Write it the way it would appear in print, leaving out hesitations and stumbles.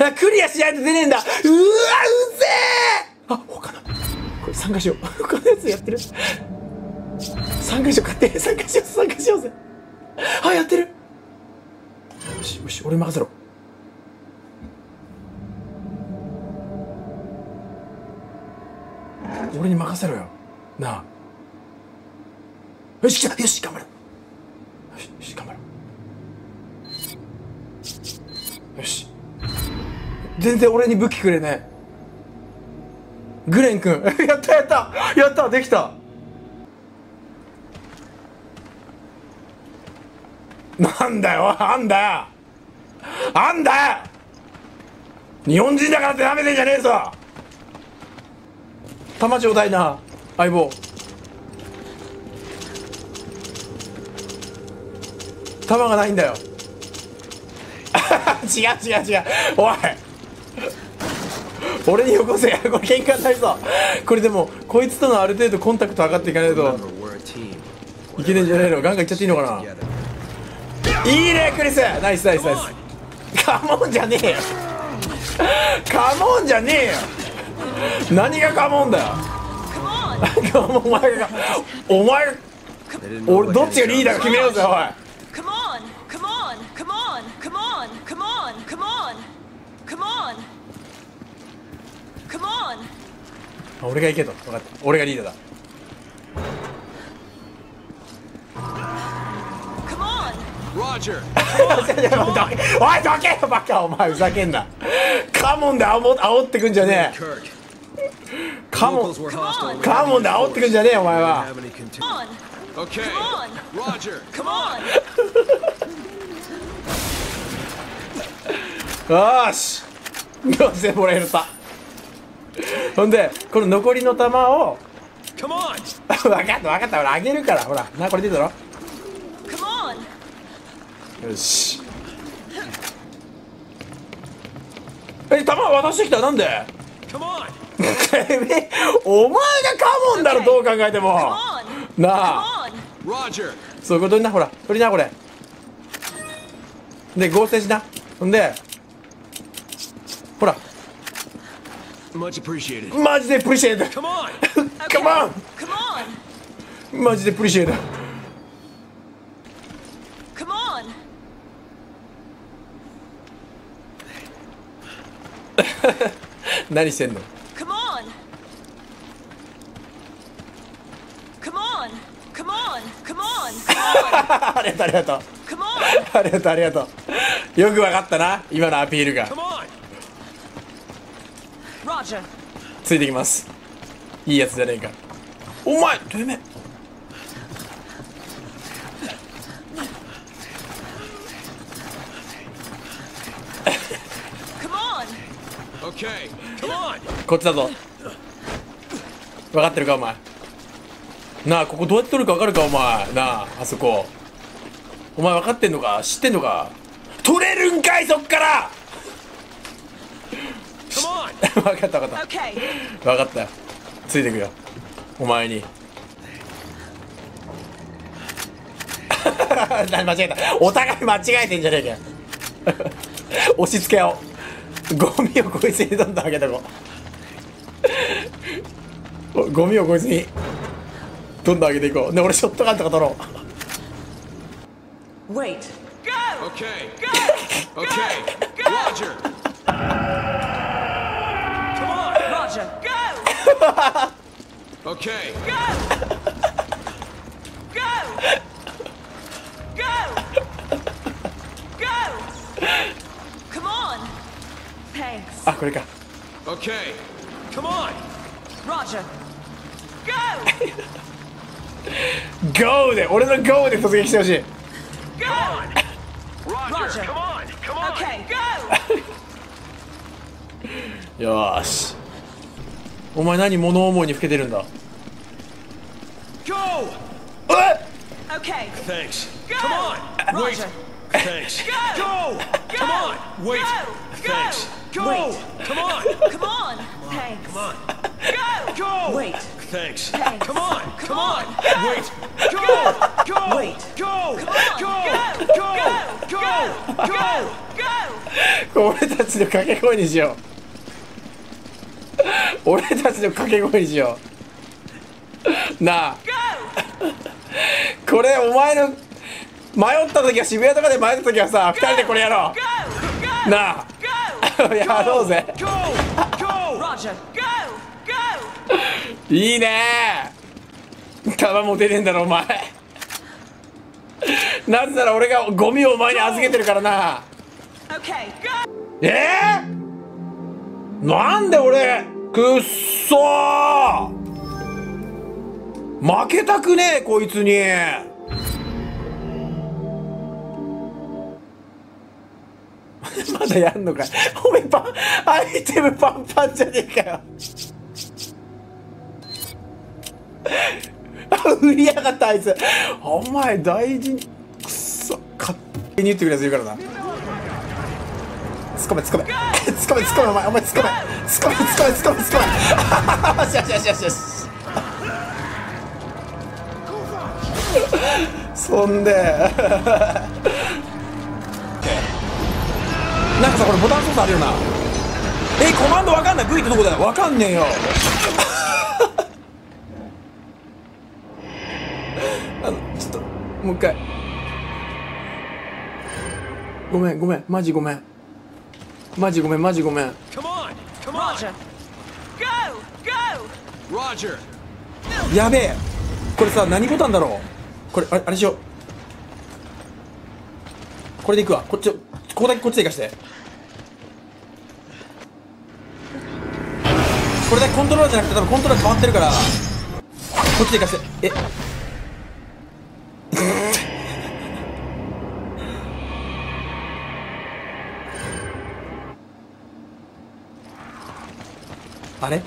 あ、クリアしないと出ねえんだ。うわ、うぜえ。あ、他の。これ参加しよう。他のやつやってる。参加しよう、勝手。参加しよう、参加しようぜ。あ、やってる。よし、よし、俺任せろ。俺に任せろよ。なあ。よし、来た。よし、頑張る。よし、頑張る。よし。全然俺に武器くれねえ。グレン君。やったやったやった、できた。なんだよ、あんだよあんだよ、日本人だからってなめてんじゃねえぞ。弾ちょうだいな、相棒。弾がないんだよ。違う違う違う、おい俺によこせ。これ喧嘩になりそう。これでもこいつとのある程度コンタクト上がっていかないといけねえんじゃないの。ガンガンいっちゃっていいのかな。いいねクリス、ナイスナイスナイス。カモンじゃねえよ、カモンじゃねえよ。何がカモンだよ。お前が、お前が、俺どっちがリーダーか決めようぜ。おい俺が行けと。分かった、俺がリーダーだ。おいどけよバカ、お前ふざけんな。カモンで煽ってくんじゃねえ。カモンで煽ってくんじゃねえお前は。よしどうせもらえるさ。ほんでこの残りの弾を分かった分かった、俺あげるから。ほらな、これでいいだろ。よし、弾渡してきた。なんでお前がカモンだろ、どう考えてもなあ。そういうことにな、ほら取りな、これで合成しな。ほんでほらマジでプリシエイト。マジでプリシエイト。カモン。マジでプリシエイト。カモン。何してんの。カモン。カモン。カモン。カモン。ありがとうありがとう。ありがとうありがとう。よくわかったな、今のアピールが。ついてきます、いいやつじゃねえかお前。てめえこっちだぞ、分かってるかお前。なあ、ここどうやって取るか分かるかお前。なあ、あそこお前分かってんのか、知ってんのか。取れるんかい、そっから分かった分かった分かった、ついてくよお前に。何間違えた、お互い間違えてんじゃねえかよ。押し付けよう。ゴミをこいつにどんどんあげとこう。ゴミをこいつにどんどんあげていこう。で俺ショットガンとか取ろう。 Wait go okay go okay Roger Okay. Go. Go. Go. Go. Come on. Thanks. あ、これか。Okay. Come on. Roger. Go. Go で、俺の Go で突撃してほしい。Go. Roger. Come on. Come on. Okay. Go. よーし。お前何物思いにふけてるんだ。俺たちの掛け声にしよう。俺たちの掛け声にしよう。なあこれお前の迷った時は、渋谷とかで迷った時はさ、2人でこれやろうなあやろうぜいいねー。弾持てねえんだろお前なぜなら俺がゴミをお前に預けてるからな。なんで俺くっそー負けたくねえこいつに。まだやんのかおめえアイテムパンパンじゃねえかよ振りやがったあいつ。お前大事にくっそ勝手に言ってくれするからな。つかめつかめつかめつかめお前つかめつかめつかめつかめつかめよしよしよしよしよしそんでなんかさこれボタン操作あるよな。コマンドわかんない。グイってどこだよ。わかんねえよちょっともう一回ごめんごめんマジごめんマジごめんマジごめん。やべえこれさ何ボタンだろう。これあれしよう。これでいくわ。こっちここだけこっちでいかして。これだけコントローラーじゃなくて多分コントローラー変わってるからこっちでいかして。あれ